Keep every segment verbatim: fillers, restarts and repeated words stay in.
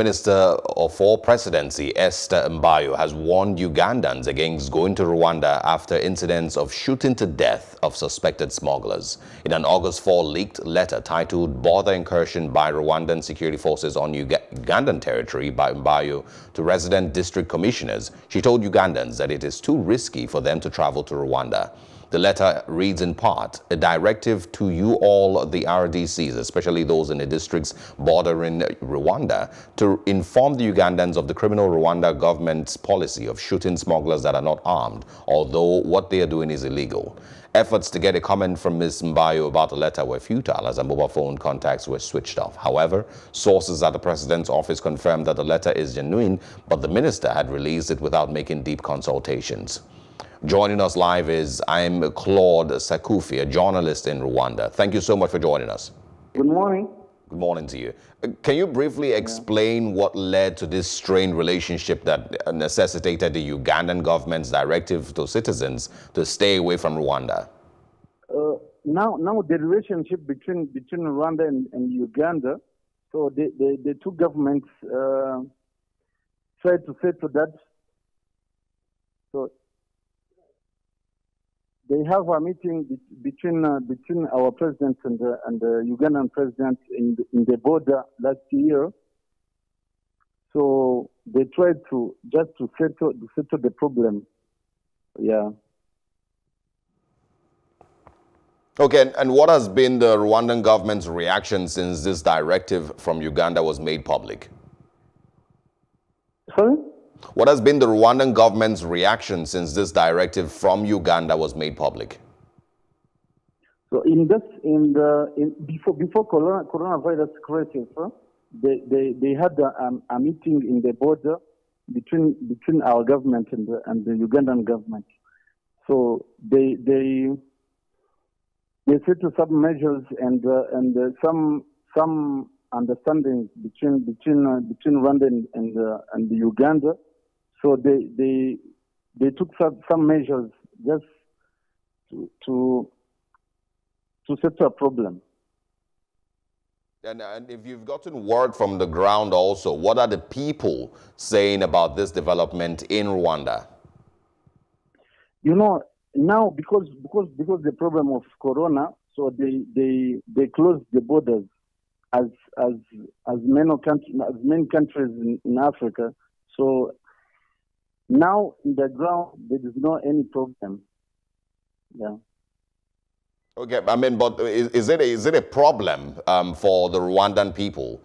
Minister for Presidency Esther Mbayo has warned Ugandans against going to Rwanda after incidents of shooting to death of suspected smugglers. In an August fourth leaked letter titled "Border Incursion by Rwandan Security Forces on Ugandan Territory" by Mbayo to resident district commissioners, she told Ugandans that it is too risky for them to travel to Rwanda. The letter reads in part, "A directive to you all, the R D Cs, especially those in the districts bordering Rwanda, to inform the Ugandans of the criminal Rwanda government's policy of shooting smugglers that are not armed, although what they are doing is illegal." Efforts to get a comment from Miz Mbayo about the letter were futile as her mobile phone contacts were switched off. However, sources at the president's office confirmed that the letter is genuine, but the minister had released it without making deep consultations. Joining us live is Aime Claude Sakufi, a journalist in Rwanda. Thank you so much for joining us. Good morning. Good morning to you. Can you briefly explain yeah. what led to this strained relationship that necessitated the Ugandan government's directive to citizens to stay away from Rwanda? Uh, now, now the relationship between between Rwanda and, and Uganda, so the, the, the two governments uh, tried to settle that. So they have a meeting be between uh, between our president and the, and the Ugandan president in the, in the border last year. So they tried to just to settle to settle the problem. Yeah. Okay. And what has been the Rwandan government's reaction since this directive from Uganda was made public? Sorry? What has been the Rwandan government's reaction since this directive from Uganda was made public? So in this, in the in, before before corona, coronavirus crisis, uh, they, they they had a, um, a meeting in the border between between our government and the, and the Ugandan government. So they they they set to some measures and uh, and uh, some some understanding between between uh, between Rwanda and and, uh, and the Uganda. So they they they took some, some measures just to to to settle a problem. And, and if you've gotten word from the ground also, what are the people saying about this development in Rwanda? You know, now because because because the problem of corona, so they they they closed the borders as as as many countries as many countries in, in Africa. So now, in the ground, there is no any problem. Yeah. Okay, I mean, but is, is, it, a, is it a problem um, for the Rwandan people?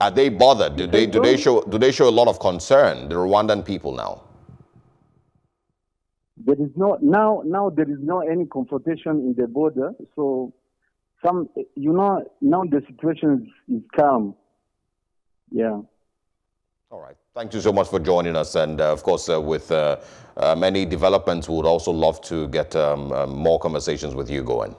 Are they bothered? Do they, do they show do they show a lot of concern, the Rwandan people now? There is no now now there is no any confrontation in the border. So some you know now the situation is, is calm. Yeah. All right. Thank you so much for joining us. And, uh, of course, uh, with uh, uh, many developments, we would also love to get um, uh, more conversations with you going.